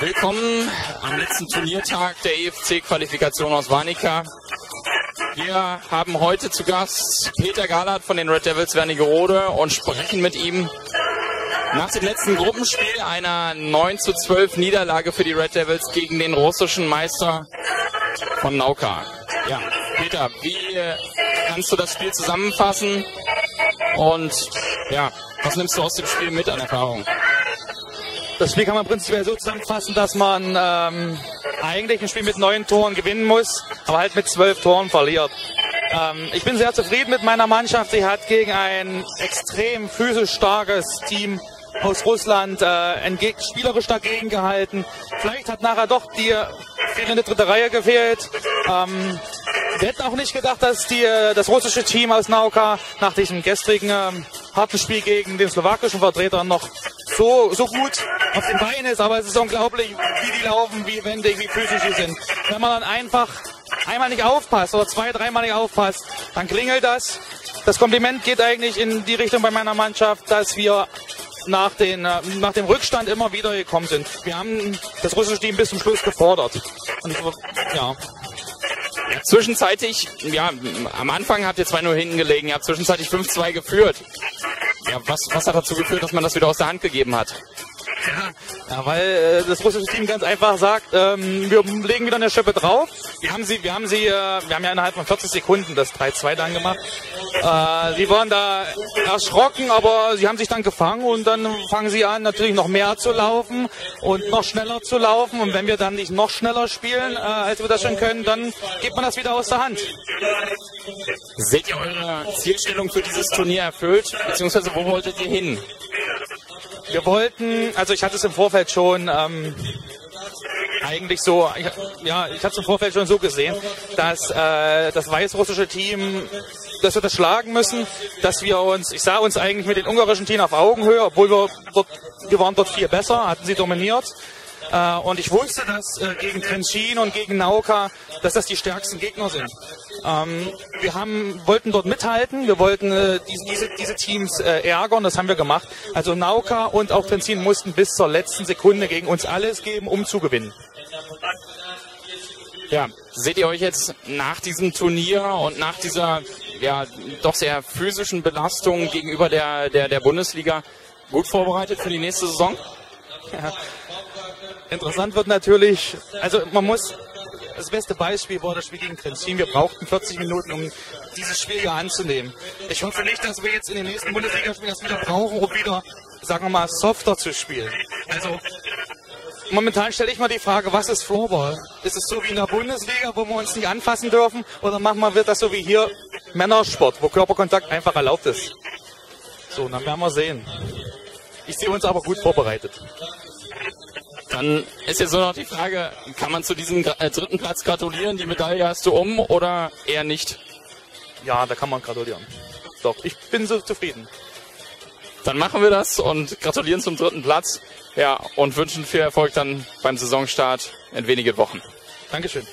Willkommen am letzten Turniertag der EFC-Qualifikation aus Wernigerode. Wir haben heute zu Gast Peter Gahlert von den Red Devils Wernigerode und sprechen mit ihm nach dem letzten Gruppenspiel einer 9:12 Niederlage für die Red Devils gegen den russischen Meister von Nauka. Ja, Peter, wie kannst du das Spiel zusammenfassen und ja, was nimmst du aus dem Spiel mit an Erfahrung? Das Spiel kann man prinzipiell so zusammenfassen, dass man eigentlich ein Spiel mit 9 Toren gewinnen muss, aber halt mit 12 Toren verliert. Ich bin sehr zufrieden mit meiner Mannschaft. Sie hat gegen ein extrem physisch starkes Team aus Russland spielerisch dagegen gehalten. Vielleicht hat nachher doch die fehlende dritte Reihe gefehlt. Wir hätten auch nicht gedacht, dass das russische Team aus Nauka nach diesem gestrigen harten Spiel gegen den slowakischen Vertreter noch so gut auf den Beinen ist, aber es ist unglaublich, wie die laufen, wie wendig, wie physisch sie sind. Wenn man dann einfach einmal nicht aufpasst oder zwei, dreimal nicht aufpasst, dann klingelt das. Das Kompliment geht eigentlich in die Richtung bei meiner Mannschaft, dass wir nach dem Rückstand immer wieder gekommen sind. Wir haben das russische Team bis zum Schluss gefordert. Und ja. Zwischenzeitlich, ja, am Anfang habt ihr 2-0 hinten gelegen, ihr habt zwischenzeitlich 5-2 geführt. Ja, was hat dazu geführt, dass man das wieder aus der Hand gegeben hat? Ja, weil das russische Team ganz einfach sagt, wir legen wieder eine Schippe drauf. Wir haben ja innerhalb von 40 Sekunden das 3-2 dann gemacht. Sie waren da erschrocken, aber sie haben sich dann gefangen und dann fangen sie an, natürlich noch mehr zu laufen und noch schneller zu laufen. Und wenn wir dann nicht noch schneller spielen, als wir das schon können, dann gibt man das wieder aus der Hand. Seht ihr eure Zielstellung für dieses Turnier erfüllt? Beziehungsweise wo wolltet ihr hin? Wir wollten, also ich hatte es im Vorfeld schon so gesehen, dass das weißrussische Team, dass wir das schlagen müssen, dass wir uns, ich sah uns eigentlich mit den ungarischen Team auf Augenhöhe, obwohl wir waren dort viel besser, hatten sie dominiert. Und ich wusste, dass gegen Trenzin und gegen Nauka, dass das die stärksten Gegner sind. Wir wollten dort mithalten, wir wollten diese Teams ärgern, das haben wir gemacht. Also Nauka und auch Trenzin mussten bis zur letzten Sekunde gegen uns alles geben, um zu gewinnen. Ja, seht ihr euch jetzt nach diesem Turnier und nach dieser ja doch sehr physischen Belastung gegenüber der Bundesliga gut vorbereitet für die nächste Saison? Ja. Interessant wird natürlich, also man muss, das beste Beispiel war das Spiel gegen Trenzin. Wir brauchten 40 Minuten, um dieses Spiel hier anzunehmen. Ich hoffe nicht, dass wir jetzt in den nächsten Bundesligaspielen das wieder brauchen, um wieder, sagen wir mal, softer zu spielen. Also momentan stelle ich mal die Frage, was ist Floorball? Ist es so wie in der Bundesliga, wo wir uns nicht anfassen dürfen? Oder wird das so wie hier Männersport, wo Körperkontakt einfach erlaubt ist? So, dann werden wir sehen. Ich sehe uns aber gut vorbereitet. Dann ist jetzt nur noch die Frage, kann man zu diesem dritten Platz gratulieren? Die Medaille hast du um oder eher nicht? Ja, da kann man gratulieren. Doch, ich bin so zufrieden. Dann machen wir das und gratulieren zum dritten Platz. Ja, und wünschen viel Erfolg dann beim Saisonstart in wenigen Wochen. Dankeschön.